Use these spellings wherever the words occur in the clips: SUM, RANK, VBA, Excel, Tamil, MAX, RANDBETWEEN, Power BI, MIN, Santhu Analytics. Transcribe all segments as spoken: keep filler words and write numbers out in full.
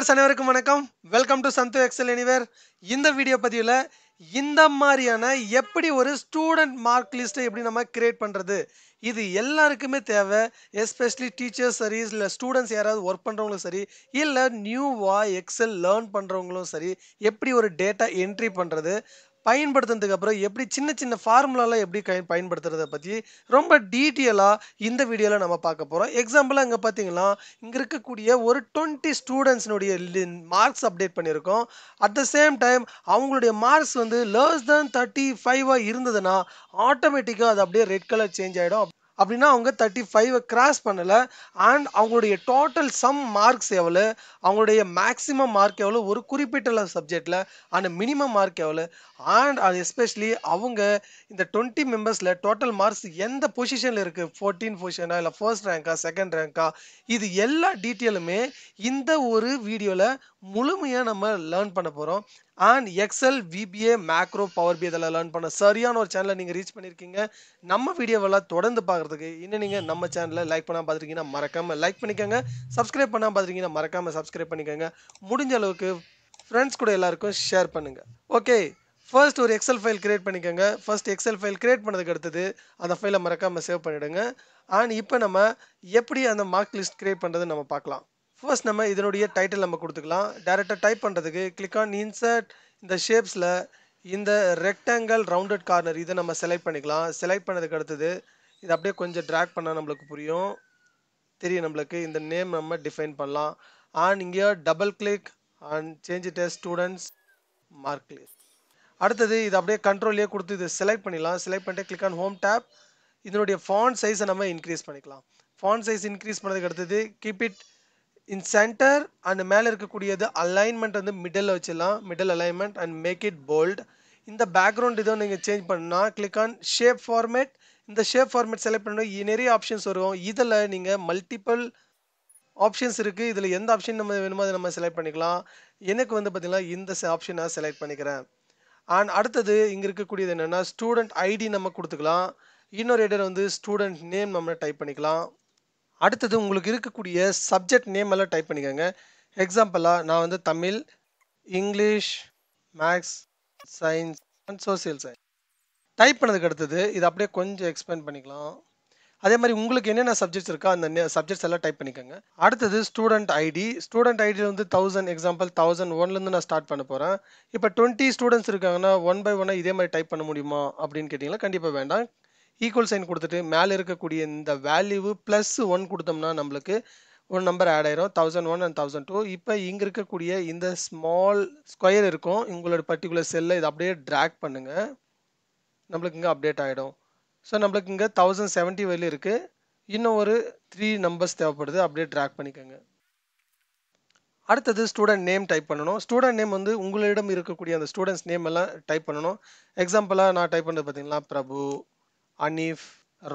Viewers, welcome to Santhu Excel Anywhere. In this video, we will create a student mark list. This is especially teachers, students, work, new Excel learn, data entry. Pine button the Gabra, every chin in the formula, every kind pine butter the Pati, Romba D T L in the video and Amapakapora. Example Angapathingla, Ingrika Kudia were twenty students nodia marks update Panirko. At the same time, Angulia marks on the less than thirty five Irundana, automatica the update red color change. அப்படினா அவங்க thirty-five cross பண்ணல and அவங்களுடைய total sum marks எவ்வளவு அவங்களுடைய maximum mark எவ்வளவு ஒரு குறிப்பிட்ட சப்ஜெக்ட்ல and minimum mark எவ்வளவு and especially அவங்க இந்த twenty membersல total marks எந்த பொசிஷன்ல இருக்கு fourteenth position இல்ல first rank second rank இது எல்லா டீடைலுமே இந்த ஒரு வீடியோல முழுமையா நம்ம லேர்ன் பண்ண போறோம் and Excel, V B A, Macro, Power B I இதெல்லாம் லேர்ன் பண்ண சரியான ஒரு சேனலை நீங்க ரீச் பண்ணிருக்கீங்க நம்ம வீடியோவெல்லாம் தொடர்ந்து பார்க்கிறதுக்கு இன்ன நீங்க நம்ம சேனலை லைக் பண்ணாம பாத்துட்டீங்கன்னா மறக்காம லைக் பண்ணிக்கங்க Subscribe பண்ணாம பாத்துட்டீங்கன்னா மறக்காம Subscribe பண்ணிக்கங்க முடிஞ்ச அளவுக்கு friends கூட எல்லாருக்கும் ஷேர் பண்ணுங்க okay first ஒரு Excel file create பண்ணிக்கங்க first Excel file create பண்ணதுக்கு அடுத்து அந்த ஃபைலை மறக்காம சேவ் பண்ணிடுங்க and இப்போ நம்ம எப்படி அந்த மார்க் லிஸ்ட் create பண்றது நம்ம பார்க்கலாம் First, we will type the title. Directly click on Insert in the Shapes. In the rectangle rounded corner, we will select it. Select it. We will drag it. The name we will define. And here, double click and change it as Students Mark List. Select Control. Select it. Click on Home tab. The font size we will increase. Font size increase. Keep it. In center and மேல இருக்கக்கூடியது alignment வந்து middle வச்சலாம் middle alignment and make it bold இந்த background இத நீங்க change பண்ணா click on shape format இந்த shape format select பண்ணனும் நிறைய options வரும் இதல நீங்க multiple options இருக்கு இதல எந்த option நம்ம வேணுமோ அத நம்ம select பண்ணிக்கலாம் எனக்கு வந்து பாத்தீங்களா இந்த option நான் select பண்ணிக்கிறேன் and அடுத்து இங்க இருக்கக்கூடியது என்னன்னா student id நம்ம கொடுத்துக்கலாம் இன்னொரு header வந்து student name நம்ம டைப் பண்ணிக்கலாம் அடுத்து உங்களுக்கு இருக்கக்கூடிய subject name எல்லாம் டைப் பண்ணிக்கங்க எக்ஸாம்பிளா நான் வந்து Tamil English maths science and social science type பண்ணதுக்கு அடுத்து இத அப்படியே கொஞ்சம் எக்ஸ்பேண்ட் பண்ணிக்கலாம் அதே மாதிரி உங்களுக்கு என்னென்ன subjects இருக்கோ அந்த subjects எல்லாம் டைப் பண்ணிக்கங்க அடுத்து student id student id ல வந்து one thousand example one thousand one ல இருந்து நான் ஸ்டார்ட் பண்ண போறேன் இப்போ twenty students இருக்காங்கன்னா one by one இதே மாதிரி டைப் பண்ண முடியுமா அப்படினு கேட்டிங்களா கண்டிப்பா வேண்டாம் equal sign கொடுத்துட்டு மேல இருக்கக்கூடிய இந்த வேல்யூ plus one கொடுத்தோம்னா நமக்கு ஒரு நம்பர் ஆட் ஆயிரும் one thousand one and one thousand two இப்போ இங்க இருக்கக்கூடிய இந்த small square இருக்கும் உங்களோட particular cell இத அப்படியே drag பண்ணுங்க நமக்கு இங்க அப்டேட் ஆயிடும் சோ நமக்கு இங்க one thousand seventy வேல்யூ இருக்கு இன்னும் ஒரு three நம்பர்ஸ் தேவைப்படுது அப்படியே drag பண்ணிக்கங்க அடுத்து student name டைப் பண்ணனும் student name வந்து உங்களிடம் இருக்கக்கூடிய அந்த students name எல்லாம் டைப் பண்ணனும் எக்ஸாம்பிளா நான் டைப் பண்ணது பாத்தீங்களா பிரபு Anif,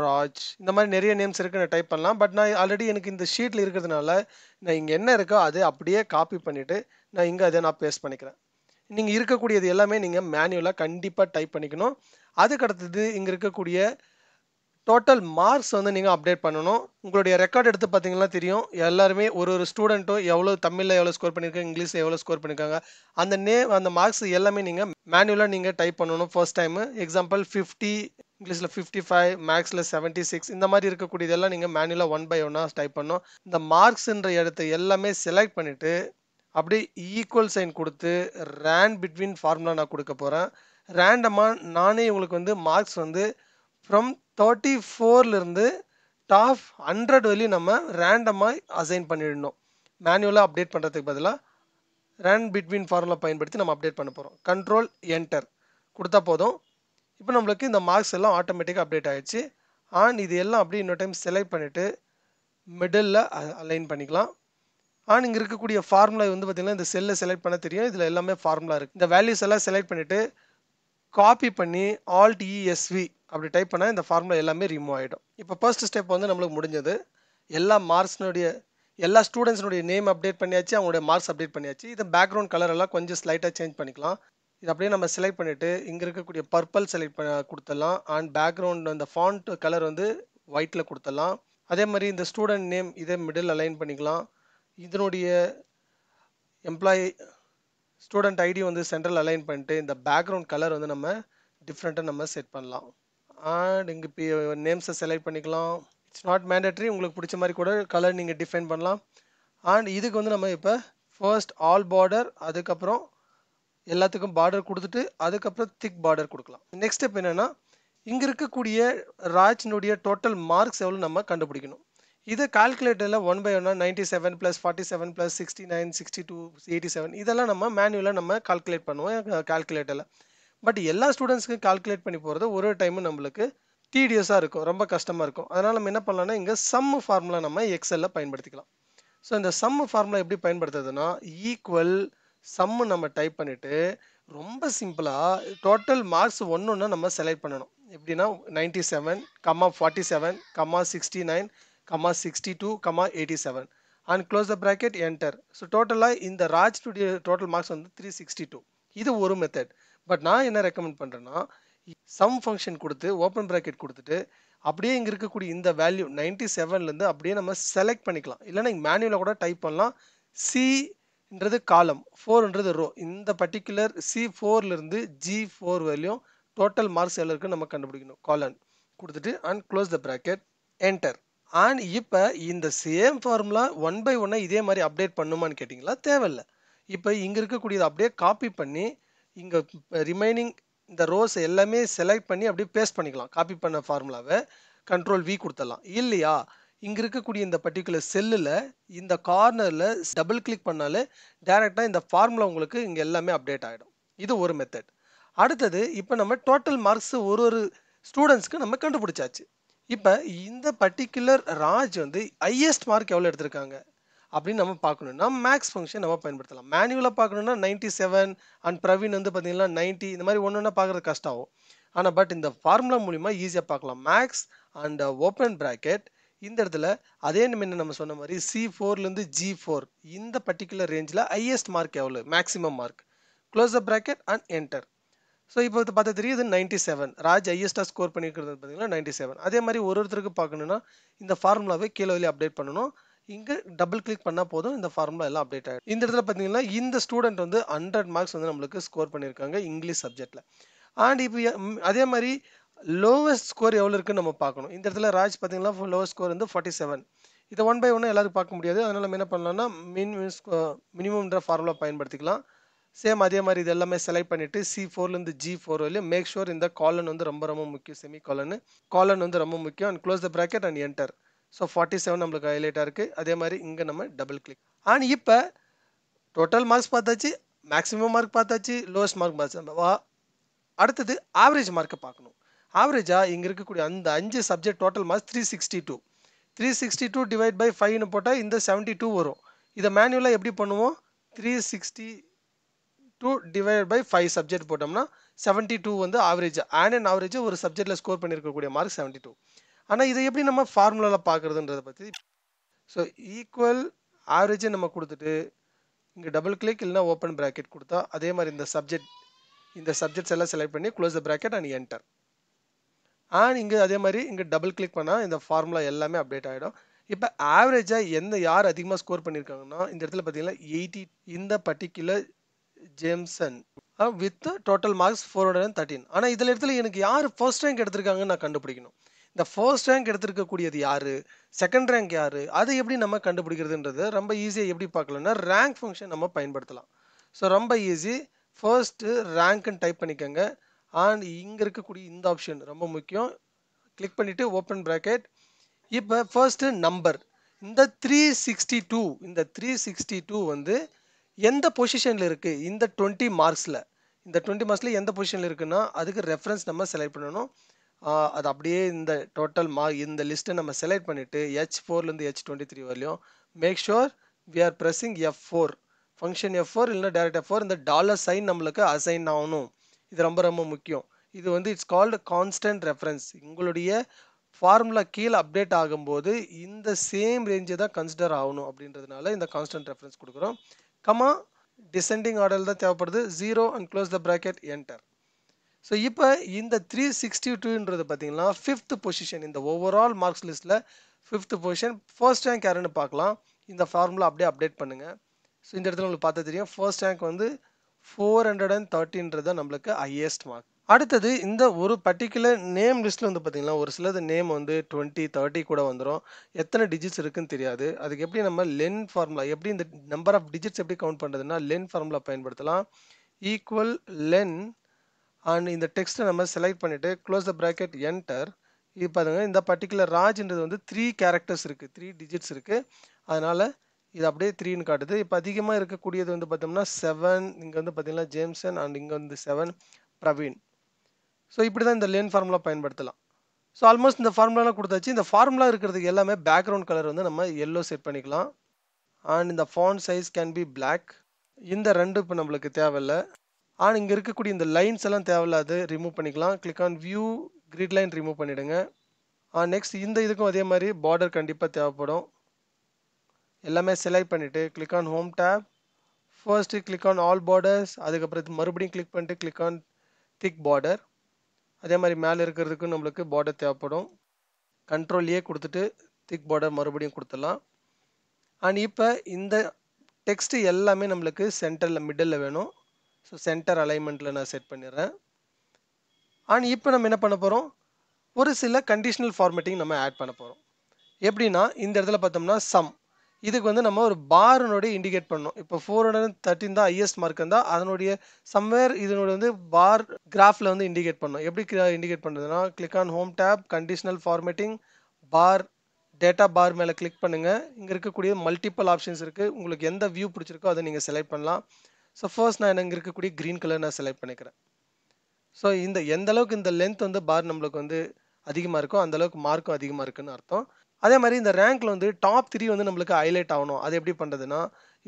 Raj இந்த மாதிரி நிறைய நேம்ஸ் இருக்கு நான் டைப் பண்ணலாம் பட் நான் ஆல்ரெடி எனக்கு இந்த ஷீட்ல இருக்குதுனால நான் இங்க என்ன இருக்கோ அதை அப்படியே காப்பி பண்ணிட்டு நான் இங்க அதை நான் பேஸ்ட் பண்ணிக்கிறேன் நீங்க இருக்க கூடியது எல்லாமே நீங்க மேனுவலா கண்டிப்பா டைப் பண்ணிக்கணும் அதுக்கு அடுத்து இங்க இருக்க கூடிய total marks வந்து நீங்க அப்டேட் பண்ணனும் உங்களுடைய ரெக்கார்ட் எடுத்து பாத்தீங்கன்னா தெரியும் எல்லாரும் ஒரு ஒரு ஸ்டூடண்டோ எவ்வளவு தமிழ்ல எவ்வளவு ஸ்கோர் பண்ணிருக்காங்க இங்கிலீஷ்ல எவ்வளவு ஸ்கோர் பண்ணிருக்காங்க அந்த நேம் அந்த மார்க்ஸ் எல்லாமே நீங்க மேனுவலா நீங்க டைப் பண்ணனும் first time example fifty English la fifty-five, Max la seventy-six. இந்த மாதிரி இருக்க கூடியதெல்லாம் நீங்க மேனுவலா one by one டைப் பண்ணனும். இந்த மார்க்ஸ் என்ற இடத்தை எல்லாமே செலக்ட் பண்ணிட்டு அப்படியே ஈக்குவல் சைன் கொடுத்து ரேண்ட் பிட்வீன் ஃபார்முலா நான் கொடுக்க போறேன். ரேண்டமா நானே உங்களுக்கு வந்து மார்க்ஸ் வந்து from thirty-four ல இருந்து top one hundred வரைக்கும் நம்ம ரேண்டமா அசைன் பண்ணிடணும். மேனுவலா அப்டேட் பண்றதுக்கு பதிலா ரேண்ட் பிட்வீன் ஃபார்முலா பயன்படுத்தி நம்ம அப்டேட் பண்ண போறோம். கண்ட்ரோல் என்டர் கொடுத்தா போதும். இப்போ நமக்கு இந்த மார்க்ஸ் எல்லாம் ஆட்டோமேட்டிக்கா அப்டேட் ஆயிடுச்சு ஆன் இது எல்லாம் அப்படியே இன்னொரு டைம் செலக்ட் பண்ணிட்டு மிடில்ல அலைன் பண்ணிக்கலாம் ஆன் இங்க இருக்க கூடிய ஃபார்முலா வந்து பாத்தீங்கன்னா இந்த செல்ல செலக்ட் பண்ண தெரியும் இதுல எல்லாமே ஃபார்முலா இருக்கு இந்த வேல்யூஸ் எல்லாம் செலக்ட் பண்ணிட்டு காப்பி பண்ணி alt esv அப்படி டைப் பண்ணா இந்த ஃபார்முலா எல்லாமே ரிமூவ் ஆயிடும் இப்போ ஃபர்ஸ்ட் ஸ்டெப் வந்து நமக்கு முடிஞ்சது எல்லா மார்க்ஸ்னுடைய எல்லா ஸ்டூடண்ட்ஸ்னுடைய நேம் அப்டேட் பண்ணியாச்சு அவங்களுடைய மார்க்ஸ் அப்டேட் பண்ணியாச்சு இந்த பேக்ரவுண்ட் கலர் எல்லாம் கொஞ்சம் ஸ்லைட்டா சேஞ்ச் பண்ணிக்கலாம் இத அப்படியே நம்ம செலக்ட் பண்ணிட்டு இங்க இருக்க கூடிய purple செலக்ட் கொடுத்தலாம் and background அந்த font color வந்து white ல கொடுத்தலாம் அதே மாதிரி இந்த student name இத middle align பண்ணிக்கலாம் இதனுடைய employee student id on the central align பண்ணிட்டு இந்த background color வந்து நம்ம different நம்ம செட் பண்ணலாம் and இங்க names select பண்ணிக்கலாம். It's not mandatory, உங்களுக்கு பிடிச்ச மாதிரி கூட color நீங்க define பண்ணலாம். And இதுக்கு வந்து நம்ம இப்ப first all border அதுக்கு அப்புறம் எல்லாத்துக்கும் border கொடுத்துட்டு அதுக்கு அப்புறம் thick border கொடுக்கலாம். Next step என்னன்னா இங்க இருக்க கூடிய ராஜ்னுடைய total marks எவ்வளவு நம்ம கண்டுபிடிக்கணும். இது கால்குலேட்டர்ல one by one ninety-seven plus forty-seven plus sixty-nine sixty-two eighty-seven இதெல்லாம் நம்ம மேனுவலா நம்ம கால்குலேட் பண்ணுவோம் கால்குலேட்டர்ல. பட் எல்லா ஸ்டூடண்ட்ஸ்க்கு கால்குலேட் பண்ணி போறது ஒரு டைம் நமக்கு tedious-ஆ இருக்கும், ரொம்ப கஷ்டமா இருக்கும். அதனால நம்ம என்ன பண்ணலாம்னா இங்க sum formula நம்ம எக்ஸல்ல பயன்படுத்திக்கலாம். So இந்த sum formula எப்படி பயன்படுத்துறதுன்னா equal sum நம்ம டைப் பண்ணிட்டு ரொம்ப சிம்பிளா total marks ஒன்னொண்ணா நம்ம செலக்ட் பண்ணனும். எப்படின்னா ninety-seven comma forty-seven comma sixty-nine comma sixty-two comma eighty-seven and close the bracket enter. So total-ஆ இந்த ராஜ் டுடே total marks வந்து three sixty-two. இது ஒரு மெத்தட். பட் நான் என்ன ரெக்கமெண்ட் பண்றேன்னா sum function கொடுத்து open bracket கொடுத்துட்டு அப்படியே இங்க இருக்க கூடிய இந்த வேல்யூ ninety-seven ல இருந்து அப்படியே நம்ம செலக்ட் பண்ணிக்கலாம். இல்லனா நீங்க மேனுவலா கூட டைப் பண்ணலாம். C ன்றது column, four ன்றது row. இந்த particular C four ல இருந்து G four value total marks எல்லாம் இருக்கு நம்ம கண்டுபிடிக்கணும். colon கொடுத்துட்டு and close the bracket enter. and இப்ப இந்த same formula one by one இதே மாதிரி அப்டேட் பண்ணுமான்னு கேட்டிங்களா? தேவையில்ல. இப்ப இங்க இருக்க கூடியது அப்படியே காப்பி பண்ணி இங்க ரிமைனிங் இந்த ரோஸ் எல்லாமே செலக்ட் பண்ணி அப்படியே பேஸ்ட் பண்ணிக்கலாம். காப்பி பண்ண ஃபார்முலாவை கண்ட்ரோல் V கொடுத்தலாம். இல்லையா இங்க இருக்க கூடிய இந்த பர்టిక్యులர் செல்லுல இந்த கார்னர்ல டபுள் கிளிக் பண்ணாலே டைரக்ட்டா இந்த ஃபார்முலா உங்களுக்கு இங்க எல்லாமே அப்டேட் ஆயிடும். இது ஒரு மெத்தட். அடுத்து இப்ப நம்ம டோட்டல் மார்க்ஸ் ஒரு ஒரு ஸ்டூடண்ட்ஸ்க்கு நம்ம கண்டுபிடிச்சாச்சு. இப்ப இந்த பர்టిక్యులர் ராஜ் வந்து ஹையெஸ்ட் மார்க் எவ்வளவு எடுத்துட்டாங்க அப்படி நம்ம பார்க்கணும்னா மேக்ஸ் ஃபங்க்ஷன் நம்ம பயன்படுத்தலாம். மேனுவலா பார்க்கணும்னா ninety-seven and பிரவீன் வந்து பாத்தீங்கன்னா ninety இந்த மாதிரி ஒண்ணொண்ணா பார்க்கிறது கஷ்டமாகும். ஆனா பட் இந்த ஃபார்முலா மூலமா ஈஸியா பார்க்கலாம். மேக்ஸ் and open bracket இந்த இடத்துல அதே என்ன நம்ம சொன்ன மாதிரி C four ல இருந்து G four இந்த பர்టిక్యులர் ரேஞ்ச்ல ஹையெஸ்ட் மார்க் எவ்வளவு maximum mark close the bracket and enter. So இப்போ பார்த்தா தெரியுது ninety-seven ராஜ் ஹையெஸ்டா ஸ்கோர் பண்ணியிருக்கிறது பாத்தீங்கன்னா ninety-seven. அதே மாதிரி ஒரு ஒருத்தருக்கு பார்க்கணும்னா இந்த ஃபார்முலாவை கீழ வெளிய அப்டேட் பண்ணனும். இங்க டபுள் கிளிக் பண்ணா போதும் இந்த ஃபார்முலா எல்லாம் அப்டேட் ஆயிடும். இந்த இடத்துல பாத்தீங்கன்னா இந்த ஸ்டூடண்ட் வந்து one hundred மார்க்ஸ் வந்து நமக்கு ஸ்கோர் பண்ணிருக்காங்க இங்கிலீஷ் சப்ஜெக்ட்ல. and இப்போ அதே மாதிரி லோவெஸ்ட் ஸ்கோர் எவ்வளவு இருக்குன்னு நம்ம பார்க்கணும். இந்த இடத்துல ராஜ் பாத்தீங்கன்னா லோவெஸ்ட் ஸ்கோர் வந்து forty-seven. இத one by one எல்லாரும் பார்க்க முடியாது. அதனால நம்ம என்ன பண்ணலாம்னா மின் மினிமம்ன்ற ஃபார்முலா பயன்படுத்திக்கலாம். சேம் அதே மாதிரி இது எல்லாமே செலக்ட் பண்ணிட்டு C four ல இருந்து G four வரையும் மேக் ஷூர் இந்த காலன் வந்து ரொம்ப ரொம்ப முக்கியம். செமி காலன் காலன் வந்து ரொம்ப முக்கியம் and close the bracket and enter. So forty-seven நமக்கு ஹைலைட்டா இருக்கு. அதே மாதிரி இங்க நம்ம டபுள் கிளிக். ஆனா இப்போ டோட்டல் மார்க்ஸ் பார்த்தாச்சு, மேக்ஸिमम மார்க் பார்த்தாச்சு, லோவெஸ்ட் மார்க் பார்த்தாச்சு. அடுத்து ஆவரேஜ் மார்க்க பார்க்கணும். ஆவரேஜா இங்க இருக்க கூடிய அந்த அஞ்சு subject total marks three sixty-two. three sixty-two divide by five னு போட்டா இந்த seventy-two வரும். இத மேனுவலா எப்படி பண்ணுவோம்? three sixty-two divided by five subject போட்டோம்னா seventy-two வந்து ஆவரேஜ். ஆன் அண்ட் ஆவரேஜ் ஒரு சப்ஜெக்ட்ல ஸ்கோர் பண்ணிருக்க கூடிய மார்க் seventy-two. ஆனா இதை எப்படி நம்ம ஃபார்முலால பார்க்கிறதுன்றத பத்தி சோ ஈக்குவல் ஆவரேஜ் நம்ம கொடுத்துட்டு இங்க டபுள் கிளிக் இல்லனா ஓபன் பிராக்கெட் கொடுத்தா அதே மாதிரி இந்த சப்ஜெக்ட் இந்த சப்ஜெக்ட்ஸ் எல்லாம் செலக்ட் பண்ணி close the bracket and enter. ஆன் இங்க அதே மாதிரி இங்க டபுள் கிளிக் பண்ணா இந்த ஃபார்முலா எல்லாமே அப்டேட் ஆயிடும். இப்போ ஆவரேஜா என்ன யார் அதிகமா ஸ்கோர் பண்ணிருக்காங்கன்னா இந்த இடத்துல பாத்தீங்கன்னா eighty இந்த particular Jameson with total marks four thirteen. ஆனா இந்த இடத்துல எனக்கு யார் ஃபர்ஸ்ட் ரேங்க் எடுத்துருக்காங்கன்னு நான் கண்டுபிடிக்கணும். இந்த ஃபர்ஸ்ட் ரேங்க் எடுத்துக்க கூடியது யாரு, செகண்ட் ரேங்க் யாரு, அதை எப்படி நம்ம கண்டுபிடிக்கிறதுன்றது ரொம்ப ஈஸியா எப்படி பார்க்கலாம்னா ரேங்க் ஃபங்க்ஷன் நம்ம பயன்படுத்தலாம். ஸோ ரொம்ப ஈஸி. ஃபர்ஸ்ட் ரேங்க்னு டைப் பண்ணிக்கோங்க அண்ட் இங்க இருக்கக்கூடிய இந்த ஆப்ஷன் ரொம்ப முக்கியம். கிளிக் பண்ணிட்டு ஓப்பன் பிராக்கெட். இப்போ ஃபர்ஸ்ட் நம்பர் இந்த த்ரீ சிக்ஸ்டி டூ இந்த த்ரீ சிக்ஸ்டி டூ வந்து எந்த பொசிஷன்ல இருக்கு இந்த டுவெண்ட்டி மார்க்ஸ்ல இந்த டுவெண்ட்டி மார்க்ஸ்ல எந்த பொசிஷன்ல இருக்குன்னா அதுக்கு ரெஃபரன்ஸ் நம்ம செலக்ட் பண்ணணும். அது அப்படியே இந்த டோட்டல் மார்க் இந்த லிஸ்ட்டை நம்ம செலக்ட் பண்ணிட்டு H four ல இருந்து H twenty-three வரையும் make sure we are pressing F four function F four இல்லனா டைரக்ட் F four இந்த டாலர் சைன் நமக்கு அசைன் ஆகணும். இது ரொம்ப ரொம்ப முக்கியம். இது வந்து இட்ஸ் கால்ட் கான்ஸ்டன்ட் ரெஃபரன்ஸ். உங்களுடைய ஃபார்முலா கீழே அப்டேட் ஆகும்போது இந்த சேம் ரேஞ்சை தான் கன்சிடர் ஆகணும். அப்படின்றதுனால இந்த கான்ஸ்டன்ட் ரெஃபரன்ஸ் கொடுக்குறோம். கமா டிசெண்டிங் ஆர்டர் தான் தேவைப்படுது. Zero and close the bracket enter. So இப்போ இந்த த்ரீ சிக்ஸ்டி டூன்றது பார்த்தீங்கன்னா ஃபிஃப்த் பொசிஷன் இந்த ஓவரால் மார்க்ஸ் லிஸ்ட்டில் ஃபிஃப்த் பொசிஷன் ஃபர்ஸ்ட் ரேங்க் யாருன்னு பார்க்கலாம். இந்த ஃபார்முலா அப்படியே அப்டேட் பண்ணுங்கள். So in the you first rank is four hundred thirteen highest mark. Aduthathu indha oru particular name list la undu pathina oru sila the name undu twenty thirty kuda vandrom ethana digits irukku theriyadu adukku eppadi nama len formula eppadi indha number of digits eppadi count pandraduna len formula payanpaduthalam equal len and in the text nama select pannite close the bracket enter idu padunga indha particular raj endradhu undu three characters irukku three digits irukku adanal இது அப்படியே three னு காட்டுது. இப்ப அதிகமா இருக்க கூடியது வந்து பார்த்தோம்னா seven இங்க வந்து பாத்தீங்கன்னா ஜேம்சன் and இங்க வந்து seven பிரவீன். சோ இப்படி தான் இந்த லேன் ஃபார்முலா பயன்படுத்தலாம். சோ ஆல்மோஸ்ட் இந்த ஃபார்முலால கொடுத்தாச்சு. இந்த ஃபார்முலா இருக்குிறதுக்கு எல்லாமே பேக்ரவுண்ட் கலர் வந்து நம்ம yellow செட் பண்ணிக்கலாம். and இந்த font size can be black. இந்த ரெண்டு இப்ப நமக்கு தேவையில்ல. and இங்க இருக்க கூடிய இந்த லைன்ஸ் எல்லாம் தேவையில்ல அது ரிமூவ் பண்ணிக்கலாம். click on view grid line remove பண்ணிடுங்க. and next இந்த இதுக்கும் அதே மாதிரி border கண்டிப்பா தேவைப்படும். எல்லாமே செலக்ட் பண்ணிட்டு click on home tab first click on all borders அதுக்கு அப்புறம் மறுபடியும் click பண்ணிட்டு click on thick border அதே மாதிரி மேல இருக்குிறதுக்கு நமக்கு border தேவைப்படும் control A கொடுத்துட்டு thick border மறுபடியும் கொடுத்தலாம் and இப்போ இந்த டெக்ஸ்ட் எல்லாமே நமக்கு சென்டர்ல மிடில்ல வேணும் சோ சென்டர் அலைன்மென்ட்ல நான் செட் பண்ணிறேன் and இப்போ நம்ம என்ன பண்ண போறோம் ஒரு சில கண்டிஷனல் ஃபார்மட்டிங் நம்ம ஆட் பண்ண போறோம் எப்படினா இந்த இடத்துல பார்த்தோம்னா sum இதுக்கு வந்து நம்ம ஒரு பார் னோட இன்டிகேட் பண்ணோம் இப்போ four hundred thirteen தான் ஹையஸ்ட் மார்க் இருந்தா அதனுடைய somewhere இதனோட வந்து பார் கிராஃப்ல வந்து இன்டிகேட் பண்ணோம் எப்படி இன்டிகேட் பண்றதுனா click on home tab conditional formatting bar data bar மேல click பண்ணுங்க இங்க இருக்க கூடிய மல்டிபிள் ஆப்ஷன்ஸ் இருக்கு உங்களுக்கு எந்த வியூ பிடிச்சிருக்கோ அதை நீங்க செலக்ட் பண்ணலாம் சோ ஃபர்ஸ்ட் நான் இங்க இருக்க கூடிய green color நான் செலக்ட் பண்ணிக்கிறேன் சோ இந்த எந்த அளவுக்கு இந்த லெந்த் வந்து பார் நமக்கு வந்து அதிகமா இருக்கோ அந்த அளவுக்கு மார்க்கும் அதிகமா இருக்குன்னு அர்த்தம் அதே மாதிரி இந்த ரேங்க்ல வந்து டாப் three வந்து நமக்கு ஹைலைட் ஆவணும் அது எப்படி பண்றதுனா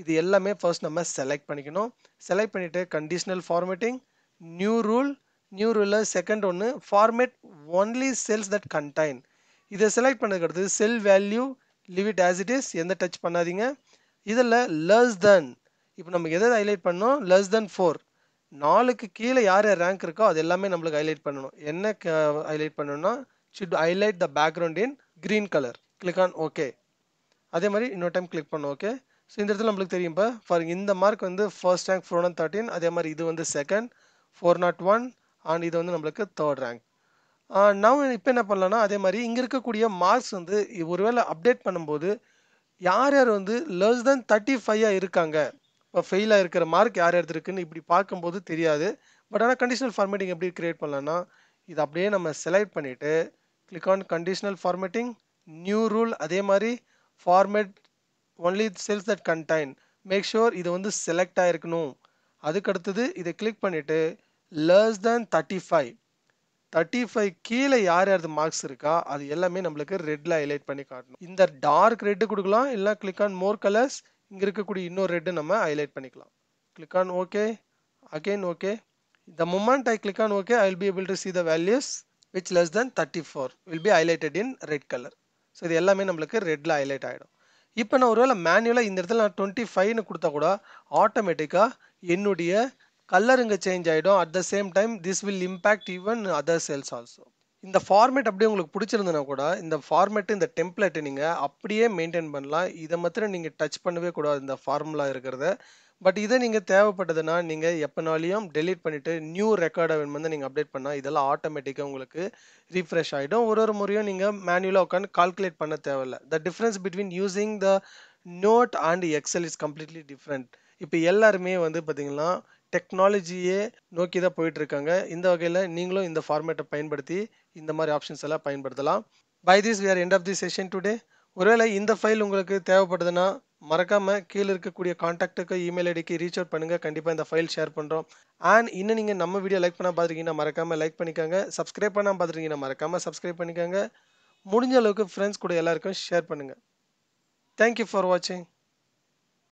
இது எல்லாமே ஃபர்ஸ்ட் நம்ம செலக்ட் பண்ணிக்கணும் செலக்ட் பண்ணிட்டு conditional formatting new rule new ரூல்ல செகண்ட் ஒன்னு format only cells that contain இத செலக்ட் பண்ணதுக்கு cell value leave it as it is எந்த டச் பண்ணாதீங்க இதல்ல less than இப்போ நமக்கு எதை ஹைலைட் பண்ணனும் less than four நாலுக்கு கீழ யார் ரேங்க் இருக்கோ அது எல்லாமே நமக்கு ஹைலைட் பண்ணனும் என்ன ஹைலைட் பண்ணனும்னா should highlight the background in green color click on okay அதே மாதிரி இன்னொரு டைம் கிளிக் பண்ணு okay சோ இந்த இடத்துல நமக்கு தெரியும் பா for இந்த மார்க் வந்து first rank four hundred thirteen அதே மாதிரி இது வந்து second four oh one and இது வந்து நமக்கு third rank and now இப்போ என்ன பண்ணலாம்னா அதே மாதிரி இங்க இருக்க கூடிய மார்க்ஸ் வந்து ஒருவேளை அப்டேட் பண்ணும்போது யார் யார் வந்து less than thirty-five ஆ இருக்காங்க இப்ப ஃபெயில் ஆ இருக்கிற மார்க் யார் யார் இருக்குன்னு இப்படி பாக்கும்போது தெரியாது பட் ஆனா கண்டிஷனல் ஃபார்மட்டிங் எப்படி கிரியேட் பண்ணலாம்னா இது அப்படியே நம்ம செலக்ட் பண்ணிட்டு click on conditional formatting new rule அதே மாதிரி format only cells that contain make sure இது வந்து select ஆயிருக்கணும் அதுக்கு அடுத்து இத click பண்ணிட்டு less than thirty-five thirty-five கீழ யார் யார் மார்க்ஸ் இருக்கா அது எல்லாமே நமக்கு ரெட்ல ஹைலைட் பண்ணி காட்டணும் இந்த dark red கொடுக்கலாம் இல்ல click on more colors இங்க இருக்க கூடிய இன்னொரு ரெட் நம்ம ஹைலைட் பண்ணிக்கலாம் click on okay again okay the moment I click on okay I will be able to see the values which less than thirty-four will be highlighted in red color so இது எல்லாமே நமக்கு redல highlight ஆயிடும் இப்போ நான் ஒருவேளை மேனுவலா இந்த இடத்துல நான் twenty-five னு கொடுத்தா கூட ஆட்டோமேட்டிக்கா என்னுடைய கலர்ங்க சேஞ்ச் ஆயிடும் at the same time this will impact even other cells also இந்த ஃபார்மட் அப்படியே உங்களுக்கு பிடிச்சிருந்தனா கூட இந்த ஃபார்மட் இந்த டெம்ப்ளேட் நீங்க அப்படியே மெயின்टेन பண்ணலாம் இத மட்டும் நீங்க டச் பண்ணவே கூடாது இந்த ஃபார்முலா இருக்குறதை பட் இத நீங்க தேவைப்பட்டதுனா நீங்க எப்பனாலியும் delete பண்ணிட்டு new record வந்து நீங்க அப்டேட் பண்ணா இதெல்லாம் ஆட்டோமேட்டிக்கா உங்களுக்கு refresh ஆயிடும் ஒரு ஒரு முறையும் நீங்க மேனுவலா உட்கார்ந்து கால்குலேட் பண்ண தேவையில்லை the difference between using the note and excel is completely different இப்போ எல்லாரும் வந்து பாத்தீங்கன்னா டெக்னாலஜியே நோக்கி தான் போயிட்டு இருக்காங்க இந்த வகையில நீங்களும் இந்த ஃபார்மட்டை பயன்படுத்தி இந்த மாதிரி ஆப்ஷன்ஸ் எல்லாம் பயன்படுத்தலாம் by this we are end of the session today ஒருவேளை இந்த ஃபைல் உங்களுக்கு தேவைப்படுதுனா மறக்காம கீழ இருக்க கூடிய கான்டாக்ட்க்கு ஈமெயில் ஐடிக்கு ரீச் அவுட் பண்ணுங்க கண்டிப்பா இந்த ஃபைல் ஷேர் பண்றோம் and இன்ன நீங்க நம்ம வீடியோ லைக் பண்ணா பாத்துறீங்கன்னா மறக்காம லைக் பண்ணிக்கங்க subscribe பண்ணா பாத்துறீங்கன்னா மறக்காம subscribe பண்ணிக்கங்க முடிஞ்ச அளவுக்கு friends கூட எல்லாருக்கும் ஷேர் பண்ணுங்க thank you for watching